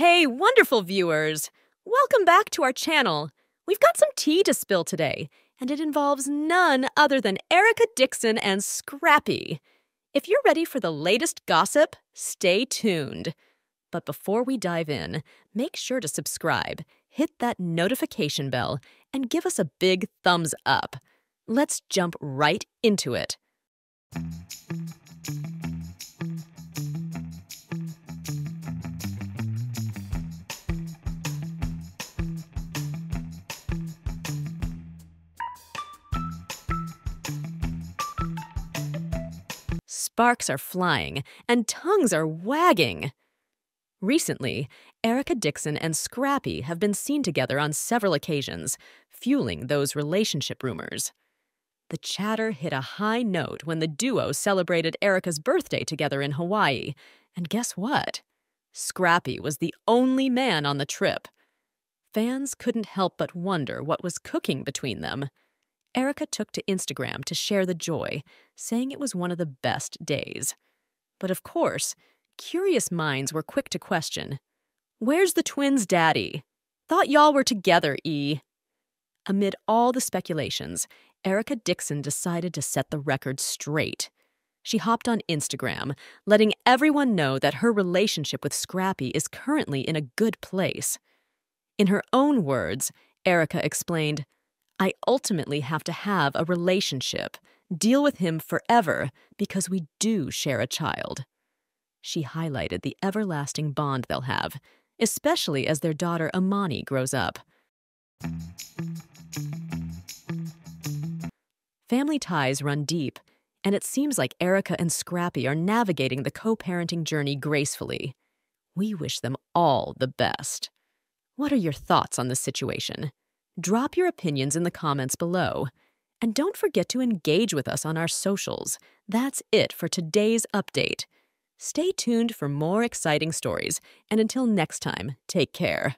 Hey, wonderful viewers! Welcome back to our channel. We've got some tea to spill today, and it involves none other than Erica Dixon and Scrappy. If you're ready for the latest gossip, stay tuned. But before we dive in, make sure to subscribe, hit that notification bell, and give us a big thumbs up. Let's jump right into it. Sparks are flying, and tongues are wagging. Recently, Erica Dixon and Scrappy have been seen together on several occasions, fueling those relationship rumors. The chatter hit a high note when the duo celebrated Erica's birthday together in Hawaii, and guess what? Scrappy was the only man on the trip. Fans couldn't help but wonder what was cooking between them. Erica took to Instagram to share the joy, saying it was one of the best days. But of course, curious minds were quick to question, "Where's the twins' daddy? Thought y'all were together, E." Amid all the speculations, Erica Dixon decided to set the record straight. She hopped on Instagram, letting everyone know that her relationship with Scrappy is currently in a good place. In her own words, Erica explained, "I ultimately have to have a relationship, deal with him forever, because we do share a child." She highlighted the everlasting bond they'll have, especially as their daughter Imani grows up. Family ties run deep, and it seems like Erica and Scrappy are navigating the co-parenting journey gracefully. We wish them all the best. What are your thoughts on this situation? Drop your opinions in the comments below. And don't forget to engage with us on our socials. That's it for today's update. Stay tuned for more exciting stories, and until next time, take care.